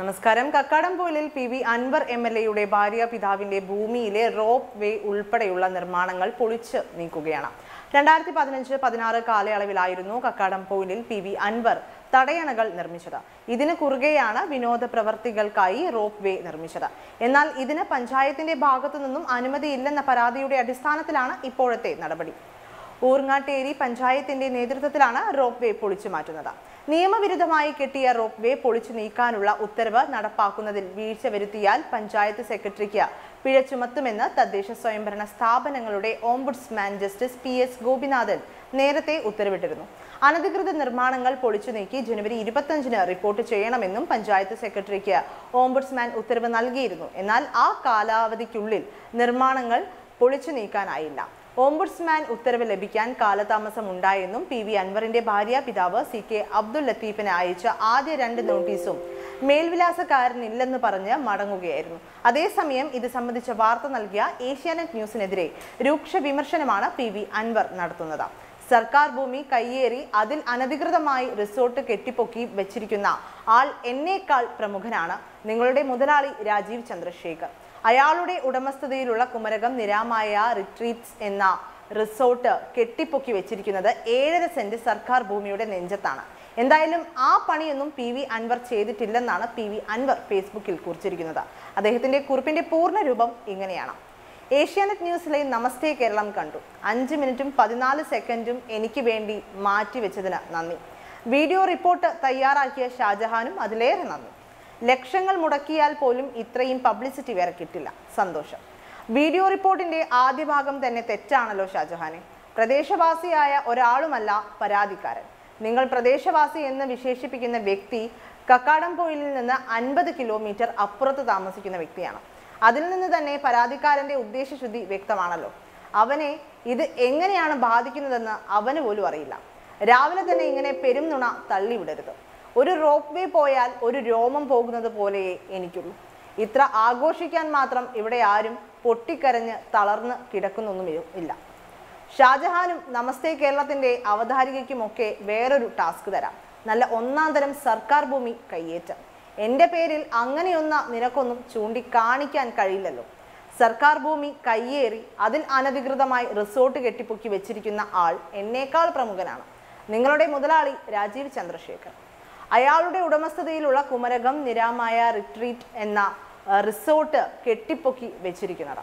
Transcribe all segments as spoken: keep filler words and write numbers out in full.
നമസ്കാരം. കക്കാടംപൊയിലിൽ P V Anvar M L എയുടെ ഭാര്യ പിതാവിന്റെ ഭൂമിയിലെ റോപ്പ് വേ ഉൾപ്പെടെയുള്ള നിർമ്മാണങ്ങൾ പൊളിച്ച് നീക്കുകയാണ്. രണ്ടായിരത്തി പതിനഞ്ച് പതിനാറ് കാലയളവിലായിരുന്നു കക്കാടംപൊയിലിൽ പി വി അൻവർ തടയണകൾ നിർമ്മിച്ചത്. ഇതിന് കുറുകെയാണ് വിനോദ പ്രവർത്തികൾക്കായി റോപ്പ് വേ നിർമ്മിച്ചത്. എന്നാൽ ഇതിന് പഞ്ചായത്തിന്റെ ഭാഗത്തു നിന്നും അനുമതിയില്ലെന്ന പരാതിയുടെ അടിസ്ഥാനത്തിലാണ് ഇപ്പോഴത്തെ നടപടി. ഊർങ്ങാട്ടേരി പഞ്ചായത്തിന്റെ നേതൃത്വത്തിലാണ് റോപ്പ് വേ പൊളിച്ചു മാറ്റുന്നത്. നിയമവിരുദ്ധമായി കെട്ടിയ റോപ്പ് വേ പൊളിച്ചു നീക്കാനുള്ള ഉത്തരവ് നടപ്പാക്കുന്നതിൽ വീഴ്ച വരുത്തിയാൽ പഞ്ചായത്ത് സെക്രട്ടറിക്ക് പിഴ ചുമത്തുമെന്ന് തദ്ദേശ സ്വയംഭരണ സ്ഥാപനങ്ങളുടെ ombudsman justice P S Gopinathan നേരത്തെ ഉത്തരവിട്ടിരുന്നു. അനധികൃത നിർമ്മാണങ്ങൾ പൊളിച്ചു നീക്കി ജനുവരി ഇരുപത്തഞ്ചിന് റിപ്പോർട്ട് ചെയ്യണമെന്നും പഞ്ചായത്ത് സെക്രട്ടറിക്ക് ഓംബുഡ്സ്മാൻ ഉത്തരവ് നൽകിയിരുന്നു. എന്നാൽ ആ കാലാവധിക്കുള്ളിൽ നിർമ്മാണങ്ങൾ പൊളിച്ചു നീക്കാനായില്ല. ഓംബുഡ്സ്മാൻ ഉത്തരവ് ലഭിക്കാൻ കാലതാമസം ഉണ്ടായെന്നും പി വി അൻവറിന്റെ ഭാര്യ പിതാവ് സി കെ അബ്ദുൽ ലത്തീഫിന് അയച്ച ആദ്യ രണ്ട് നോട്ടീസും മേൽവിലാസക്കാരനില്ലെന്ന് പറഞ്ഞ് മടങ്ങുകയായിരുന്നു. അതേസമയം ഇത് സംബന്ധിച്ച വാർത്ത നൽകിയ ഏഷ്യാനെറ്റ് ന്യൂസിനെതിരെ രൂക്ഷ വിമർശനമാണ് പി വി അൻവർ നടത്തുന്നത്. സർക്കാർ ഭൂമി കയ്യേറി അതിൽ അനധികൃതമായി റിസോർട്ട് കെട്ടിപ്പൊക്കി വെച്ചിരിക്കുന്ന ആൾ എന്നേക്കാൾ പ്രമുഖനാണ്. നിങ്ങളുടെ മുതലാളി രാജീവ് ചന്ദ്രശേഖർ. അയാളുടെ ഉടമസ്ഥതയിലുള്ള കുമരകം നിരാമായ റിട്രീറ്റ്സ് എന്ന റിസോർട്ട് കെട്ടിപ്പൊക്കി വെച്ചിരിക്കുന്നത് ഏഴര സെന്റ് സർക്കാർ ഭൂമിയുടെ നെഞ്ചത്താണ്. എന്തായാലും ആ പണിയൊന്നും പി വി അൻവർ ചെയ്തിട്ടില്ലെന്നാണ് പി വി അൻവർ ഫേസ്ബുക്കിൽ കുറിച്ചിരിക്കുന്നത്. അദ്ദേഹത്തിന്റെ കുറിപ്പിന്റെ പൂർണ്ണ രൂപം ഇങ്ങനെയാണ്. ഏഷ്യാനെറ്റ് ന്യൂസിലെ നമസ്തേ കേരളം കണ്ടു. അഞ്ച് മിനിറ്റും പതിനാല് സെക്കൻഡും എനിക്ക് വേണ്ടി മാറ്റിവെച്ചതിന് നന്ദി. വീഡിയോ റിപ്പോർട്ട് തയ്യാറാക്കിയ ഷാജഹാനും അതിലേറെ നന്ദി. ലക്ഷങ്ങൾ മുടക്കിയാൽ പോലും ഇത്രയും പബ്ലിസിറ്റി വേറെ കിട്ടില്ല. സന്തോഷം. വീഡിയോ റിപ്പോർട്ടിന്റെ ആദ്യ ഭാഗം തന്നെ തെറ്റാണല്ലോ ഷാജഹാനെ. പ്രദേശവാസിയായ ഒരാളുമല്ല പരാതിക്കാരൻ. നിങ്ങൾ പ്രദേശവാസി എന്ന് വിശേഷിപ്പിക്കുന്ന വ്യക്തി കക്കാടംപൊയിലിൽ നിന്ന് അൻപത് കിലോമീറ്റർ അപ്പുറത്ത് താമസിക്കുന്ന വ്യക്തിയാണ്. അതിൽ നിന്ന് തന്നെ പരാതിക്കാരന്റെ ഉദ്ദേശശുദ്ധി വ്യക്തമാണല്ലോ. അവനെ ഇത് എങ്ങനെയാണ് ബാധിക്കുന്നതെന്ന് അവന് പോലും അറിയില്ല. രാവിലെ തന്നെ ഇങ്ങനെ പെരും നുണ തള്ളിവിടരുത്. ഒരു റോപ്പ് വേ പോയാൽ ഒരു രോമം പോകുന്നത് പോലെയേ എനിക്കുള്ളൂ. ഇത്ര ആഘോഷിക്കാൻ മാത്രം ഇവിടെ ആരും പൊട്ടിക്കരഞ്ഞ് തളർന്ന് കിടക്കുന്നൊന്നും ഇല്ല. ഷാജഹാനും നമസ്തേ കേരളത്തിൻ്റെ അവതാരികയ്ക്കുമൊക്കെ വേറൊരു ടാസ്ക് തരാം. നല്ല ഒന്നാം തരം സർക്കാർ ഭൂമി കയ്യേറ്റം. എൻ്റെ പേരിൽ അങ്ങനെയൊന്ന നിനക്കൊന്നും ചൂണ്ടിക്കാണിക്കാൻ കഴിയില്ലല്ലോ. സർക്കാർ ഭൂമി കയ്യേറി അതിൽ അനധികൃതമായി റിസോർട്ട് കെട്ടിപ്പൊക്കി വെച്ചിരിക്കുന്ന ആൾ എന്നേക്കാൾ പ്രമുഖനാണ്. നിങ്ങളുടെ മുതലാളി രാജീവ് ചന്ദ്രശേഖർ. അയാളുടെ ഉടമസ്ഥതയിലുള്ള കുമരകം നിരാമായ റിട്രീറ്റ് എന്ന റിസോർട്ട് കെട്ടിപ്പൊക്കി വെച്ചിരിക്കുന്നത്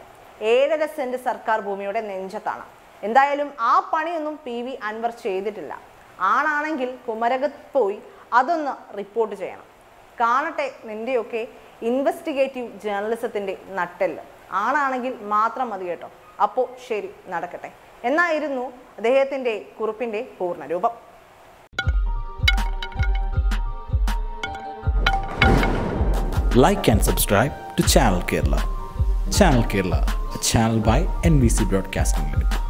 ഏഴര സെന്റ് സർക്കാർ ഭൂമിയുടെ നെഞ്ചത്താണ്. എന്തായാലും ആ പണിയൊന്നും പി വി അൻവർ ചെയ്തിട്ടില്ല. ആണാണെങ്കിൽ കുമരകത്ത് പോയി അതൊന്ന് റിപ്പോർട്ട് ചെയ്യണം. കാണട്ടെ നിൻ്റെയൊക്കെ ഇൻവെസ്റ്റിഗേറ്റീവ് ജേർണലിസത്തിൻ്റെ നട്ടെല്ല്. ആണാണെങ്കിൽ മാത്രം മതി കേട്ടോ. അപ്പോൾ ശരി, നടക്കട്ടെ എന്നായിരുന്നു അദ്ദേഹത്തിൻ്റെ കുറിപ്പിൻ്റെ പൂർണ്ണരൂപം. Like and subscribe to Channel Kerala. Channel Kerala, a channel by N V C Broadcasting Limited.